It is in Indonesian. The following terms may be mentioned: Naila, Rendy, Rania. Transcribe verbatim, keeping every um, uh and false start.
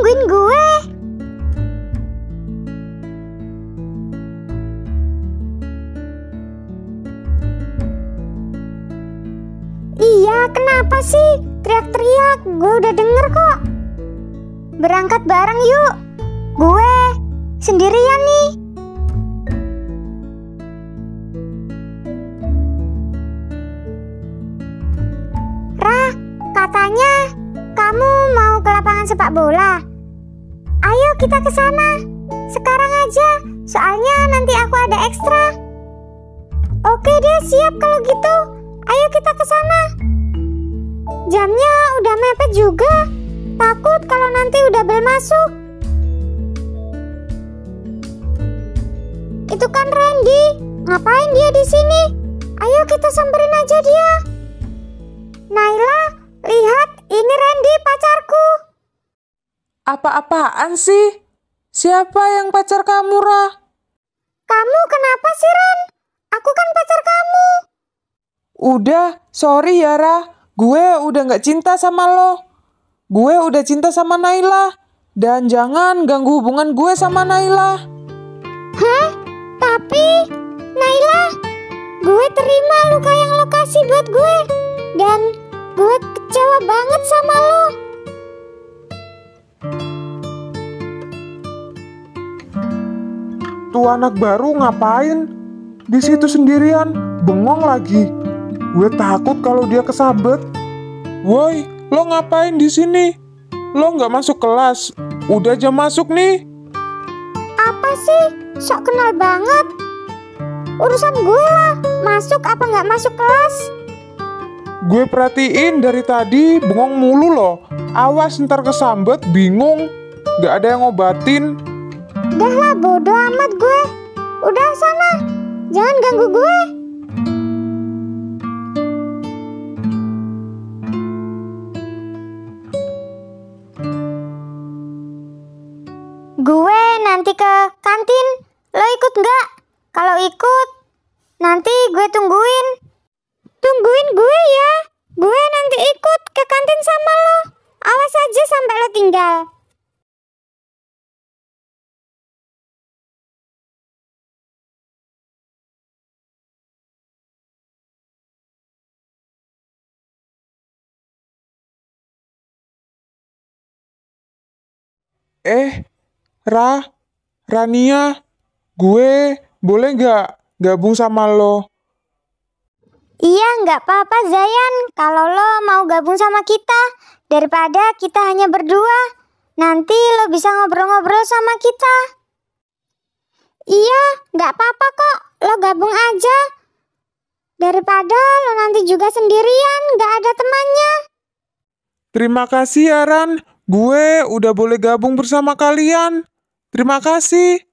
nungguin gue. Iya, kenapa sih? Teriak-teriak, gue udah denger kok. Berangkat bareng yuk. Gue sendirian nih. Rah, katanya kamu mau ke lapangan sepak bola. Ayo kita ke sana. Sekarang aja, soalnya nanti aku ada ekstra. Oke deh, siap kalau gitu. Ayo kita ke sana. Jamnya udah mepet juga. Takut kalau nanti udah bel masuk. Itu kan Rendy. Ngapain dia di sini? Ayo kita samperin aja dia. Naila, lihat ini Rendy pacarku. Apa-apaan sih? Siapa yang pacar kamu, Ra? Kamu kenapa sih, Ren? Aku kan pacar kamu. Udah, sorry ya, Ra. Gue udah gak cinta sama lo. Gue udah cinta sama Naila. Dan jangan ganggu hubungan gue sama Naila. Hah? Tapi, Naila, gue terima luka yang lo kasih buat gue. Dan gue kecewa banget sama lo. Tuh anak baru ngapain? Di situ sendirian, bengong lagi. Gue takut kalau dia kesabet. Woi! Lo ngapain di sini? Lo nggak masuk kelas? Udah jam masuk nih. Apa sih? Sok kenal banget. Urusan gue lah, masuk apa nggak masuk kelas. Gue perhatiin dari tadi bengong mulu lo. Awas ntar kesambet, bingung. Nggak ada yang ngobatin. Udah lah, bodo amat gue. Udah sana, jangan ganggu gue. Gue nanti ke kantin, lo ikut nggak? Kalau ikut, nanti gue tungguin. Tungguin gue ya, gue nanti ikut ke kantin sama lo. Awas aja sampai lo tinggal. Eh. Ra, Rania, gue boleh gak gabung sama lo? Iya, gak apa-apa Zayan kalau lo mau gabung sama kita. Daripada kita hanya berdua, nanti lo bisa ngobrol-ngobrol sama kita. Iya, gak apa-apa kok, lo gabung aja. Daripada lo nanti juga sendirian, gak ada temannya. Terima kasih ya Ran, gue udah boleh gabung bersama kalian. Terima kasih.